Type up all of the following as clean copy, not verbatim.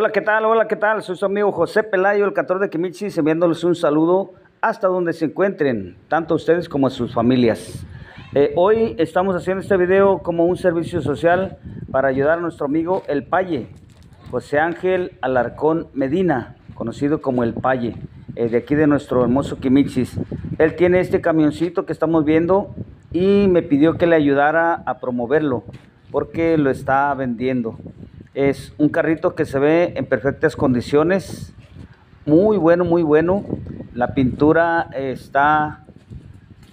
Hola, ¿qué tal? Hola, ¿qué tal? Soy su amigo José Pelayo, el cantor de Quimichis, enviándoles un saludo hasta donde se encuentren, tanto ustedes como sus familias. Hoy estamos haciendo este video como un servicio social para ayudar a nuestro amigo El Palle, José Ángel Alarcón Medina, conocido como El Palle, de aquí de nuestro hermoso Quimichis. Él tiene este camioncito que estamos viendo y me pidió que le ayudara a promoverlo porque lo está vendiendo. Es un carrito que se ve en perfectas condiciones, muy bueno, muy bueno. La pintura está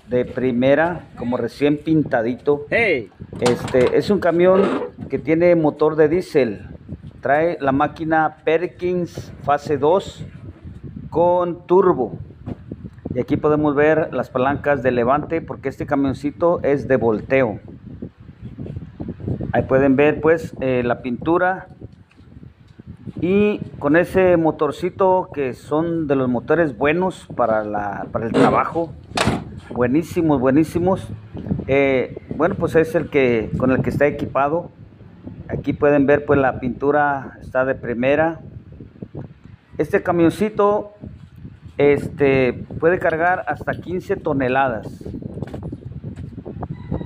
de primera, como recién pintadito. Este es un camión que tiene motor de diésel, trae la máquina Perkins fase 2 con turbo. Y aquí podemos ver las palancas de levante porque este camioncito es de volteo. Ahí pueden ver pues la pintura, y con ese motorcito que son de los motores buenos para el trabajo, buenísimos. Bueno, pues es el que con el que está equipado. Aquí pueden ver pues la pintura está de primera. Este camioncito puede cargar hasta 15 toneladas.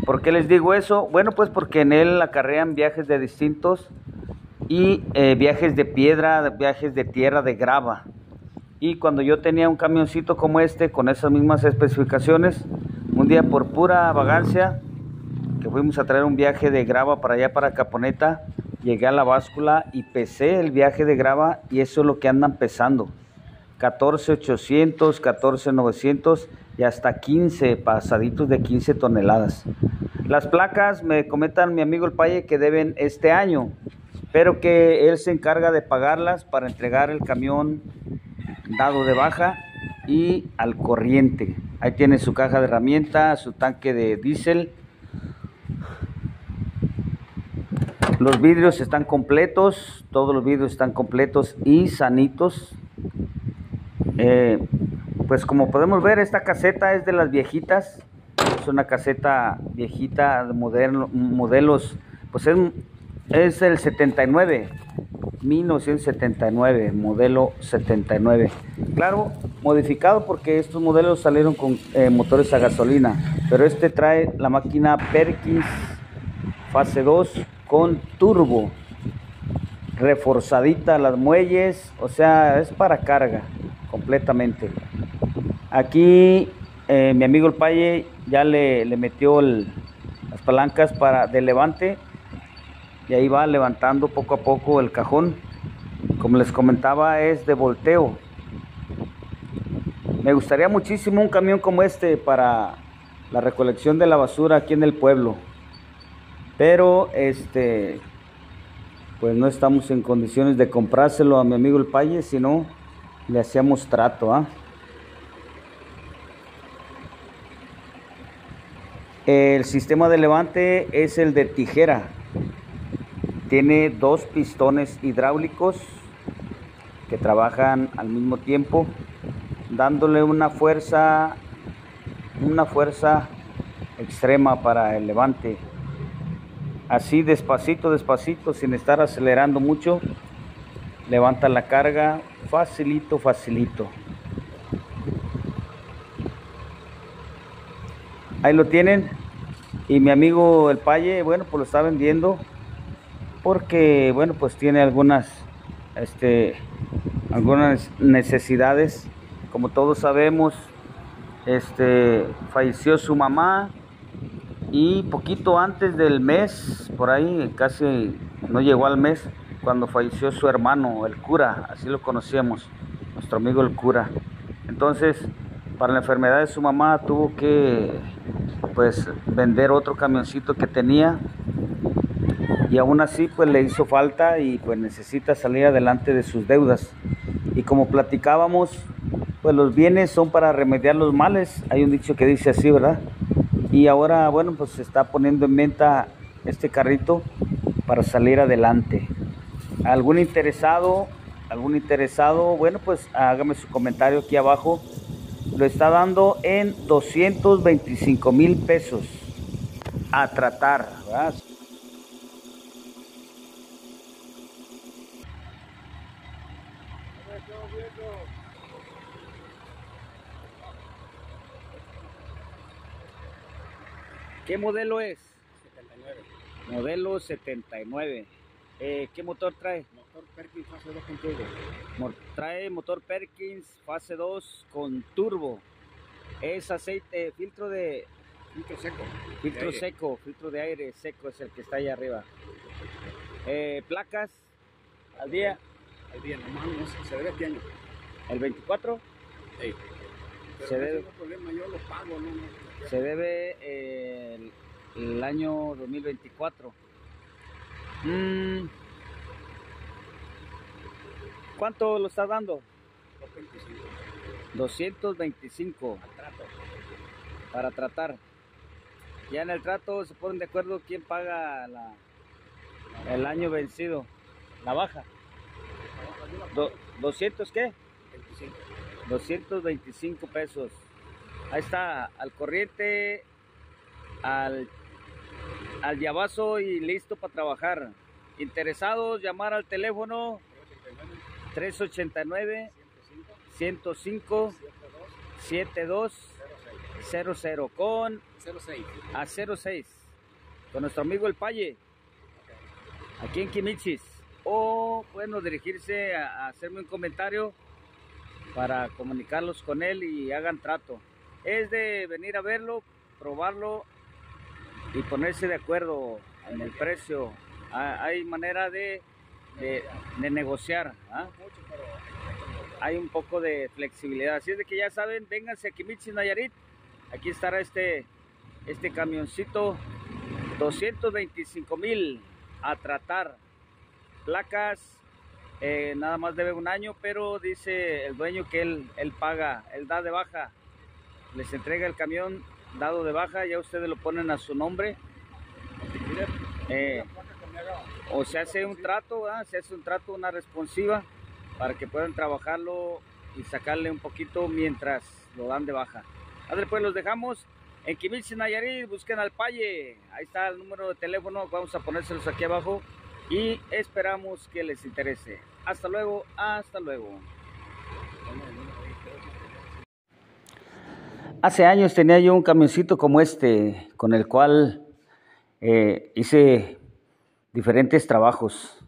¿Por qué les digo eso? Bueno, pues porque en él acarrean viajes de distintos y viajes de piedra, viajes de tierra, de grava. Y cuando yo tenía un camioncito como este, con esas mismas especificaciones, un día por pura vagancia, que fuimos a traer un viaje de grava para allá, para Caponeta, llegué a la báscula y pesé el viaje de grava, y eso es lo que andan pesando. 14,800, 14,900 y hasta 15, pasaditos de 15 toneladas. Las placas, me comentan mi amigo El Palle, que deben este año, pero que él se encarga de pagarlas para entregar el camión dado de baja y al corriente. Ahí tiene su caja de herramientas, su tanque de diésel. Los vidrios están completos, todos los vidrios están completos y sanitos. Pues como podemos ver, esta caseta es de las viejitas, es una caseta viejita, modelos, pues es el 79, 1979, modelo 79. Claro, modificado porque estos modelos salieron con motores a gasolina, pero este trae la máquina Perkins fase 2 con turbo, reforzadita las muelles, o sea, es para carga completamente. Aquí mi amigo El Palle ya le metió las palancas de levante, y ahí va levantando poco a poco el cajón. Como les comentaba, es de volteo. Me gustaría muchísimo un camión como este para la recolección de la basura aquí en el pueblo, pero pues no estamos en condiciones de comprárselo a mi amigo El Palle, sino le hacíamos trato, ¿eh? El sistema de levante es el de tijera. Tiene dos pistones hidráulicos que trabajan al mismo tiempo, dándole una fuerza extrema para el levante. Así despacito, sin estar acelerando mucho, levanta la carga facilito. Ahí lo tienen. Y mi amigo El Palle, bueno, pues lo está vendiendo porque, bueno, pues tiene algunas necesidades. Como todos sabemos, falleció su mamá, y poquito antes del mes, por ahí casi no llegó al mes, cuando falleció su hermano, el cura, así lo conocíamos, nuestro amigo el cura. Entonces, para la enfermedad de su mamá tuvo que pues vender otro camioncito que tenía, y aún así pues le hizo falta, y pues necesita salir adelante de sus deudas. Y como platicábamos, pues los bienes son para remediar los males, hay un dicho que dice así, ¿verdad? Y ahora, bueno, pues se está poniendo en venta este carrito para salir adelante. ¿Algún interesado? Bueno, pues hágame su comentario aquí abajo. Lo está dando en 225,000 pesos a tratar, ¿verdad? estamos viendo. ¿Qué modelo es? 79. Modelo 79. ¿Qué motor trae? Motor Perkins fase 2 con turbo. Trae motor Perkins fase 2 con turbo. Es aceite, filtro de... Filtro seco. Filtro seco, filtro de aire seco es el que está allá arriba. Placas al día. Al día, nomás no se debe este año. ¿El 24? Sí. Pero se no debe. Tengo problema, yo lo pago, no. Se debe el año 2024. ¿Cuánto lo está dando? 225. 225. Al trato. Para tratar. Ya en el trato se ponen de acuerdo quién paga el año vencido. La baja. 200 ¿qué? 25. 225 pesos. Ahí está, al corriente, al llavazo y listo para trabajar. Interesados, llamar al teléfono 389 105 7200 con 06 a 06 con nuestro amigo El Palle, aquí en Quimichis. O bueno, dirigirse a hacerme un comentario para comunicarlos con él y hagan trato. Es de venir a verlo, probarlo y ponerse de acuerdo en el precio. Hay manera de negociar, ¿ah? Hay un poco de flexibilidad. Así es de que ya saben, vénganse a Quimichis, Nayarit. Aquí estará este camioncito, 225,000 a tratar. Placas, nada más debe un año, pero dice el dueño que él paga, él da de baja, les entrega el camión dado de baja, ya ustedes lo ponen a su nombre, o se hace un trato, se hace un trato, una responsiva, para que puedan trabajarlo y sacarle un poquito mientras lo dan de baja. Ahora pues los dejamos en Quimichis, Nayarit, busquen al Palle, ahí está el número de teléfono, vamos a ponérselos aquí abajo. Y esperamos que les interese. Hasta luego, hasta luego. Hace años tenía yo un camioncito como este, con el cual hice diferentes trabajos.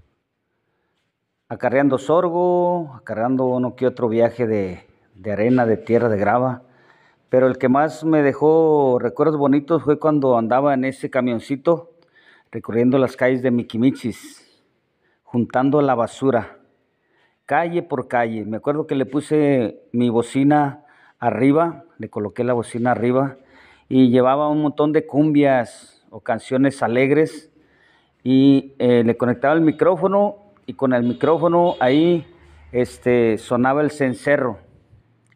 Acarreando sorgo, acarreando uno que otro viaje de arena, de tierra, de grava. Pero el que más me dejó recuerdos bonitos fue cuando andaba en ese camioncito, recorriendo las calles de Quimichis, juntando la basura, calle por calle. Me acuerdo que le puse mi bocina arriba, le coloqué la bocina arriba y llevaba un montón de cumbias o canciones alegres y le conectaba el micrófono y con el micrófono ahí sonaba el cencerro,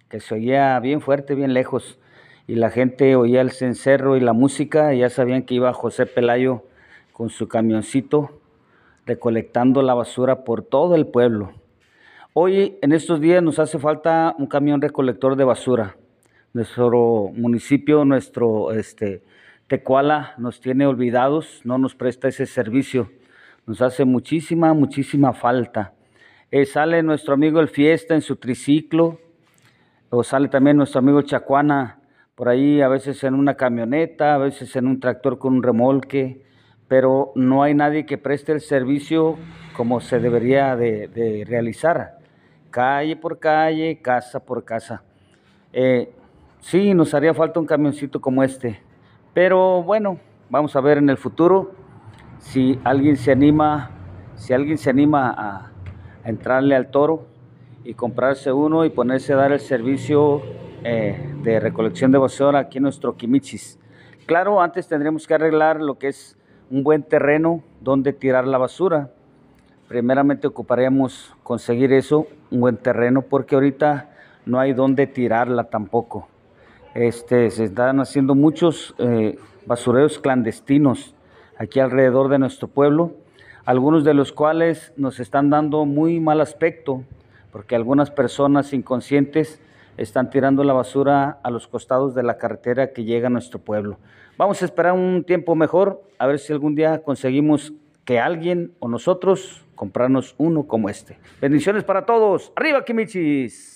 que se oía bien fuerte, bien lejos. Y la gente oía el cencerro y la música y ya sabían que iba José Pelayo con su camioncito, recolectando la basura por todo el pueblo. Hoy, en estos días, nos hace falta un camión recolector de basura. Nuestro municipio, nuestro Tecuala, nos tiene olvidados, no nos presta ese servicio. Nos hace muchísima, muchísima falta. Sale nuestro amigo El Fiesta en su triciclo, o sale también nuestro amigo Chacuana, por ahí a veces en una camioneta, a veces en un tractor con un remolque, pero no hay nadie que preste el servicio como se debería de realizar, calle por calle, casa por casa. Sí, nos haría falta un camioncito como este, pero bueno, vamos a ver en el futuro si alguien se anima, a entrarle al toro y comprarse uno y ponerse a dar el servicio de recolección de basura aquí en nuestro Quimichis. Claro, antes tendríamos que arreglar lo que es un buen terreno donde tirar la basura. Primeramente ocuparíamos conseguir eso, un buen terreno, porque ahorita no hay donde tirarla tampoco. Se están haciendo muchos basureros clandestinos aquí alrededor de nuestro pueblo, algunos de los cuales nos están dando muy mal aspecto, porque algunas personas inconscientes están tirando la basura a los costados de la carretera que llega a nuestro pueblo. Vamos a esperar un tiempo mejor, a ver si algún día conseguimos que alguien o nosotros comprarnos uno como este. Bendiciones para todos. ¡Arriba, Quimichis!